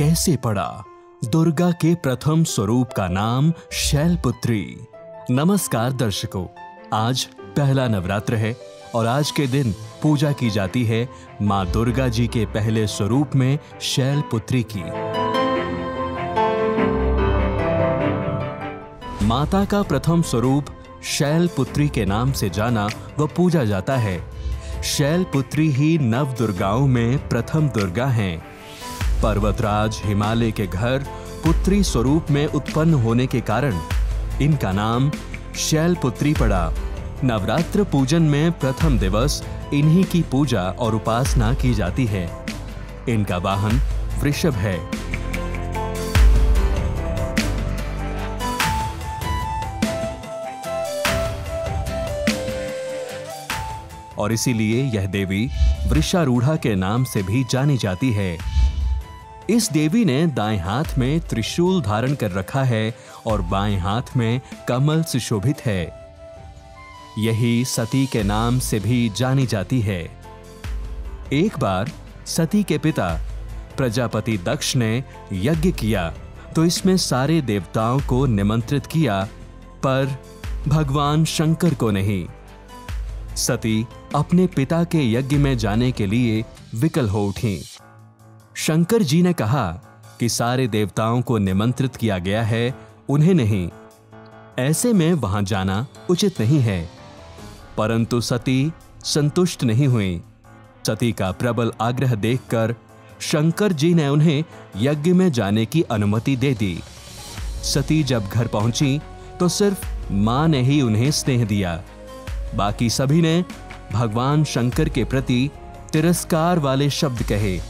कैसे पड़ा। दुर्गा के प्रथम स्वरूप का नाम शैलपुत्री। नमस्कार दर्शकों, आज पहला नवरात्र है और आज के दिन पूजा की जाती है माँ दुर्गा जी के पहले स्वरूप में शैलपुत्री की। माता का प्रथम स्वरूप शैलपुत्री के नाम से जाना व पूजा जाता है। शैलपुत्री ही नव दुर्गाओं में प्रथम दुर्गा हैं। पर्वतराज हिमालय के घर पुत्री स्वरूप में उत्पन्न होने के कारण इनका नाम शैलपुत्री पड़ा। नवरात्र पूजन में प्रथम दिवस इन्हीं की पूजा और उपासना की जाती है। इनका वाहन वृषभ है। और इसीलिए यह देवी वृषारूढ़ा के नाम से भी जानी जाती है। इस देवी ने दाएं हाथ में त्रिशूल धारण कर रखा है और बाएं हाथ में कमल सुशोभित है। यही सती के नाम से भी जानी जाती है। एक बार सती के पिता प्रजापति दक्ष ने यज्ञ किया तो इसमें सारे देवताओं को निमंत्रित किया, पर भगवान शंकर को नहीं। सती अपने पिता के यज्ञ में जाने के लिए विकल हो उठी। शंकर जी ने कहा कि सारे देवताओं को निमंत्रित किया गया है, उन्हें नहीं, ऐसे में वहां जाना उचित नहीं है। परंतु सती संतुष्ट नहीं हुई। सती का प्रबल आग्रह देखकर शंकर जी ने उन्हें यज्ञ में जाने की अनुमति दे दी। सती जब घर पहुंची तो सिर्फ मां ने ही उन्हें स्नेह दिया, बाकी सभी ने भगवान शंकर के प्रति तिरस्कार वाले शब्द कहे।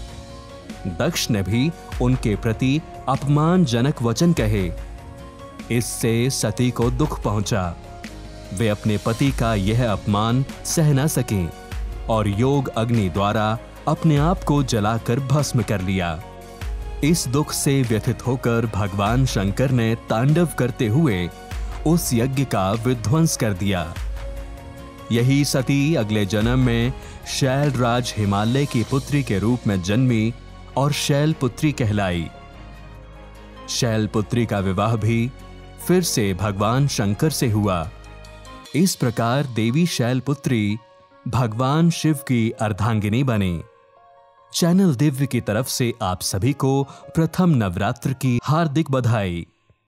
दक्ष ने भी उनके प्रति अपमानजनक वचन कहे। इससे सती को दुख पहुंचा। वे अपने पति का यह अपमान सह न सकीं और योग अग्नि द्वारा अपने आप को जलाकर भस्म कर लिया। इस दुख से व्यथित होकर भगवान शंकर ने तांडव करते हुए उस यज्ञ का विध्वंस कर दिया। यही सती अगले जन्म में शैलराज हिमालय की पुत्री के रूप में जन्मी और शैलपुत्री कहलाई। शैलपुत्री का विवाह भी फिर से भगवान शंकर से हुआ। इस प्रकार देवी शैलपुत्री भगवान शिव की अर्धांगिनी बनी। चैनल दिव्य की तरफ से आप सभी को प्रथम नवरात्र की हार्दिक बधाई।